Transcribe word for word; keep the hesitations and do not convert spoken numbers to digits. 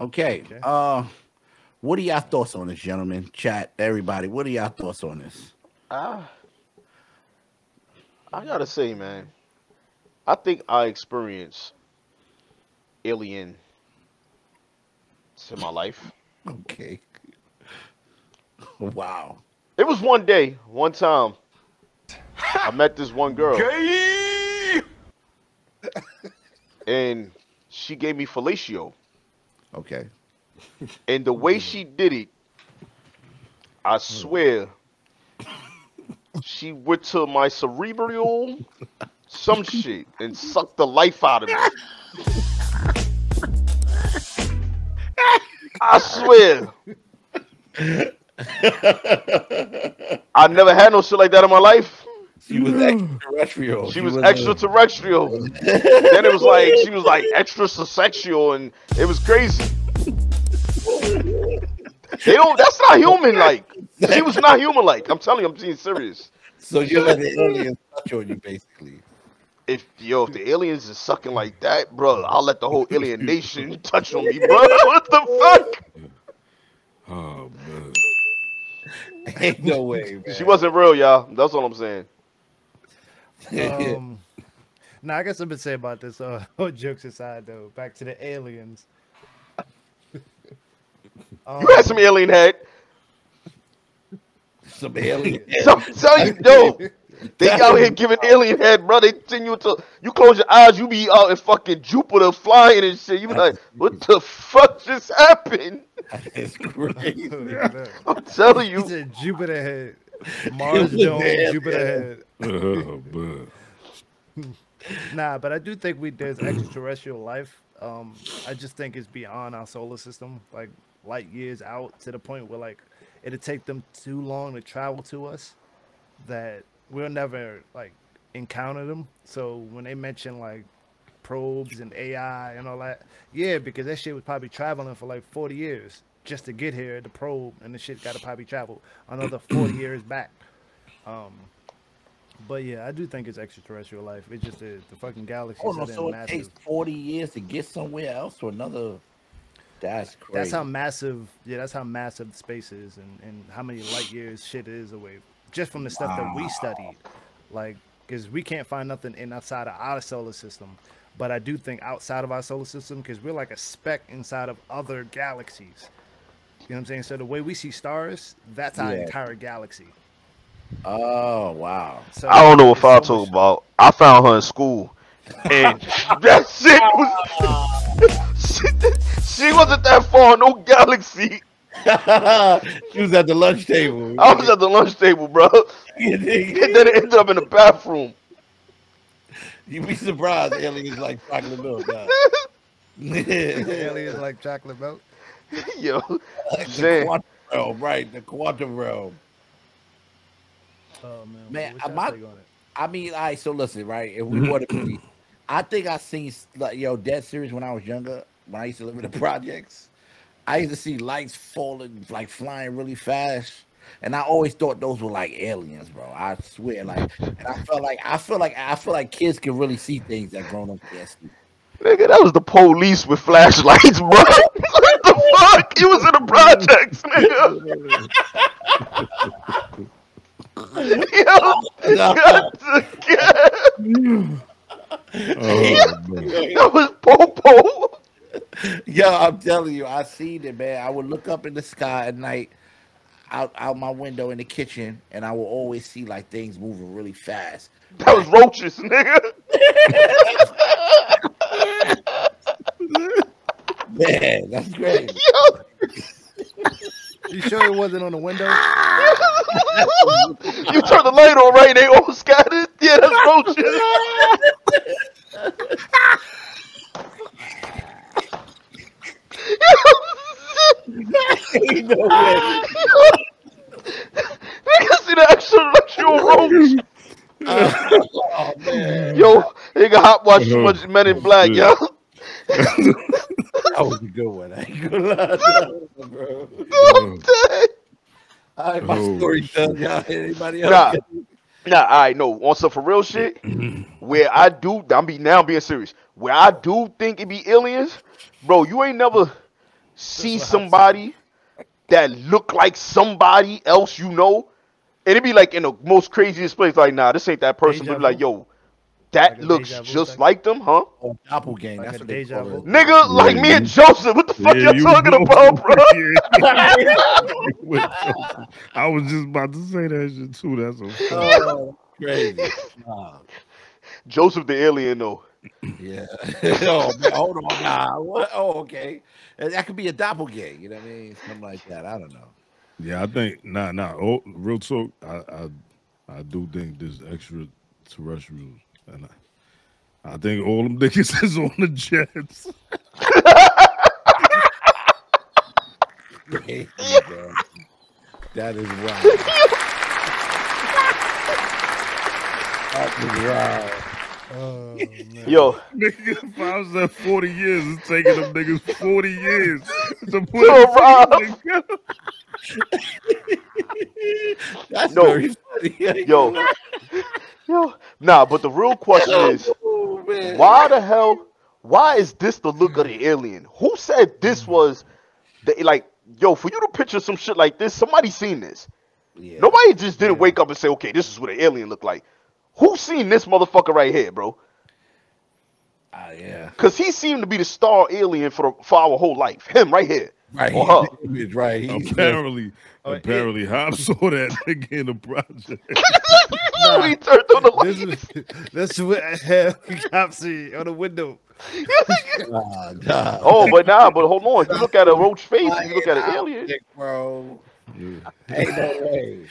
Okay. okay. Uh, what are y'all thoughts on this, gentlemen? Chat, everybody. What are y'all thoughts on this? Uh, I gotta say, man, I think I experienced Alien in my life. Okay. Wow. It was one day, one time. I met this one girl. And she gave me fellatio. Okay. And the way she did it, I swear, she went to my cerebral, some shit, and sucked the life out of me. I swear. I never had no shit like that in my life. She was extraterrestrial. She, she was, was extraterrestrial. A... Then it was like she was like extrasexual, and it was crazy. They don't. That's not human. Like she was not human. Like I'm telling you, I'm being serious. So you let the aliens touch on you, basically. If yo, if the aliens is sucking like that, bro, I'll let the whole alien nation touch on me, bro. What the fuck? Oh man. Ain't no way, man. She wasn't real, y'all. That's all I'm saying. Um, now, I guess I've been saying about this. Uh, jokes aside, though, back to the aliens. Um, you had some alien head. Some alien head. So, I'm telling you, no. They out here giving alien head, bro. They send you to, you close your eyes, you be out in fucking Jupiter flying and shit. You be like, what the fuck just happened? It's crazy. I'm telling you. He said Jupiter head. Mars dome, Jupiter head. Oh, man. Nah, but I do think we there's extraterrestrial life. Um, I just think it's beyond our solar system, like light years out, to the point where like it'll take them too long to travel to us that we'll never like encounter them. So when they mention like probes and A I and all that, yeah, because that shit was probably traveling for like forty years just to get here, the probe, and the shit got to probably travel another forty years back. Um, but yeah, I do think it's extraterrestrial life. It's just the, the fucking galaxy. Oh, no, so it massive. Takes forty years to get somewhere else to another. That's crazy. That's how massive. Yeah, that's how massive space is, and and how many light years shit is away. Just from the stuff wow. that we studied, like, because we can't find nothing in outside of our solar system. But I do think outside of our solar system, because we're like a speck inside of other galaxies. You know what I'm saying? So the way we see stars, that's our yeah. entire galaxy. Oh, wow. So I don't know what I'll talk about. I found her in school. And that shit was... she, she wasn't that far, no galaxy. She was at the lunch table. I was at the lunch table, bro. And then it ended up in the bathroom. You'd be surprised. Aliens like chocolate milk. Aliens like chocolate milk. Yo, like the quantum realm, right? The quantum realm. Oh man, man. My, I mean, all right. So listen, right? If we want to be, I think I seen like yo dead series when I was younger. When I used to live in the projects. I used to see lights falling, like flying really fast, and I always thought those were like aliens, bro. I swear, like, and I felt like I feel like I feel like kids can really see things that grown ups can't see. Nigga, that was the police with flashlights, bro. What the fuck? He was in the projects, nigga. Yo, no. Got to get... oh, that was Popo. Yo, I'm telling you, I seen it, man. I would look up in the sky at night, out out my window in the kitchen, and I would always see like things moving really fast. That was roaches, nigga. Man, that's crazy. You sure it wasn't on the window? You turned the light on, right? They all scattered. Yeah, that's roaches. Ain't no way. They can see the extraterrestrial roaches. Uh, oh, man. Yo, they can hot watch too much Men in Black, yo. That was a good one. I ain't gonna lie to you, bro. I'm dead. All right, my oh, story's done, y'all. Anybody else? Nah, nah, all right, no. On some for real shit, where I do, I'm be now being serious. Where I do think it be aliens, bro. You ain't never. see somebody that look like somebody else, you know, and it'd be like in the most craziest place, like, nah, this ain't that person, but like, yo, that like looks just like them, huh? Oh, doppelganger. That's like what they call it. Nigga, like me and Joseph. What the fuck yeah, y'all you talking know. about, bro? I was just about to say that shit too. That's a oh, crazy. Nah. Joseph the alien, though. Yeah. Oh, man, hold on. Nah. What? Oh, okay. That could be a doppelganger. You know what I mean? Something like that. I don't know. Yeah, I think nah, nah. Oh, real talk. I, I, I do think there's extraterrestrials. And I, I think all them niggas is on the Jets. Hey, that is wild. That is wild. Oh, man. Yo, nigga, if I was at forty years, it's taking them niggas forty years to put it. That's no. very funny. Yo. Yo, nah, but the real question is, oh, why the hell, why is this the look of the alien? Who said this was, the, like, yo, for you to picture some shit like this, somebody seen this. Yeah. Nobody just didn't yeah. wake up and say, okay, this is what an alien looked like. Who seen this motherfucker right here, bro? Ah, uh, yeah. Because he seemed to be the star alien for, the, for our whole life. Him right here. Right, oh, he, huh. right. He, apparently, uh, apparently, Hop saw that nigga in the project. Nah, he turned on the light. That's what I have. Hop see on the window. nah, nah. Oh, but nah, but hold on. You look at a roach face. You look at an alien, bro. Yeah. Ain't no way.